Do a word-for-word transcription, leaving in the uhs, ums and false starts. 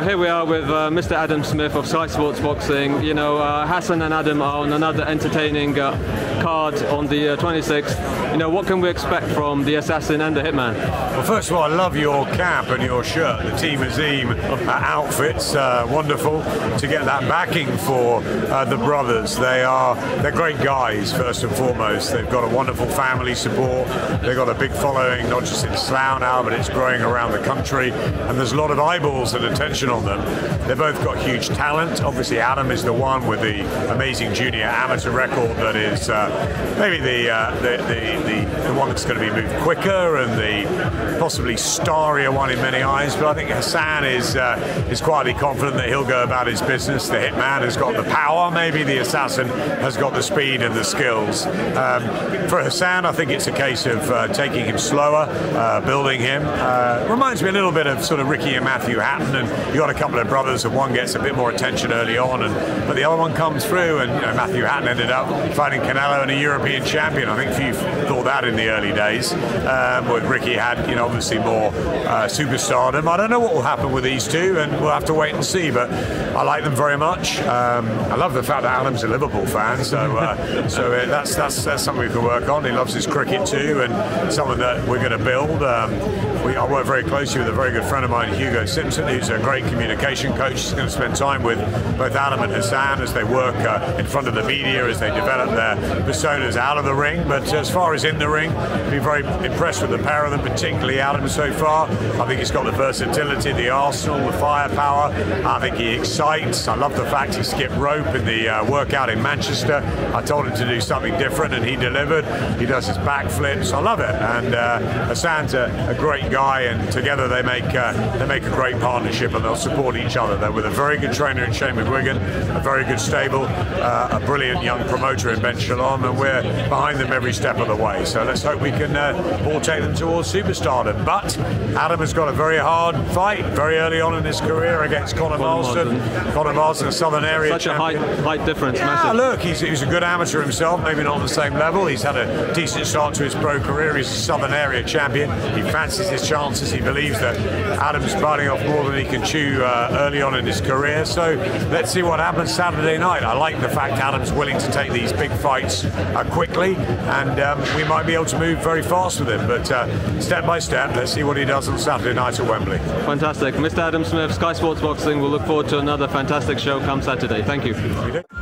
So here we are with uh, Mister Adam Smith of Sky Sports Boxing. You know, uh, Hassan and Adam are on another entertaining uh, card on the uh, twenty-sixth. You know, what can we expect from the Assassin and the Hitman? Well, first of all, I love your cap and your shirt. The Team Azim uh, outfits, uh, wonderful to get that backing for uh, the brothers. They are they're great guys, first and foremost. They've got a wonderful family support. They've got a big following, not just in Slough now, but it's growing around the country. And there's a lot of eyeballs and attention on them. They've both got huge talent. Obviously, Adam is the one with the amazing junior amateur record that is uh, maybe the, uh, the, the, the, the one that's going to be moved quicker and the possibly starrier one in many eyes. But I think Hassan is, uh, is quietly confident that he'll go about his business. The Hitman has got the power. Maybe the Assassin has got the speed and the skills. Um, for Hassan, I think it's a case of uh, taking him slower, uh, building him. Uh, reminds me a little bit of sort of Ricky and Matthew Hatton, and you got a couple of brothers, and one gets a bit more attention early on, and but the other one comes through. And you know, Matthew Hatton ended up fighting Canelo and a European champion. I think few thought that in the early days. Um, with Ricky had, you know, obviously more uh, superstardom. I don't know what will happen with these two, and we'll have to wait and see. But I like them very much. Um, I love the fact that Adam's a Liverpool fan, so uh, so uh, that's that's that's something we can work on. He loves his cricket too, and something that we're going to build. Um, we, I work very closely with a very good friend of mine, Hugo Simpson, who's a great communication coach. He's going to spend time with both Adam and Hassan as they work uh, in front of the media, as they develop their personas out of the ring. But as far as in the ring, I've been very impressed with the pair of them, particularly Adam so far. I think he's got the versatility, the arsenal, the firepower. I think he excites. I love the fact he skipped rope in the uh, workout in Manchester. I told him to do something different, and he delivered. He does his backflips. I love it. And uh, Hassan's a, a great guy, and together they make uh, they make a great partnership, and they'll support each other. They're with a very good trainer in Shane McGuigan, a very good stable, uh, a brilliant young promoter in Ben Shalom, and we're behind them every step of the way. So let's hope we can uh, all take them towards superstardom. But Adam has got a very hard fight very early on in his career against Conor Marston. Conor Marston, Southern Area Such champion. a height, height difference. Yeah, massive. Look, he's, he's a good amateur himself, maybe not on the same level. He's had a decent start to his pro career. He's a Southern Area champion. He fancies his chances. He believes that Adam's biting off more than he can chew uh, early on in his career. So let's see what happens Saturday night. I like the fact Adam's willing to take these big fights uh, quickly, and um, we might be able to move very fast with him. But uh, step by step, let's see what he does on Saturday night at Wembley. Fantastic. Mister Adam Smith, Sky Sports Boxing. We'll look forward to another fantastic show come Saturday. Thank you.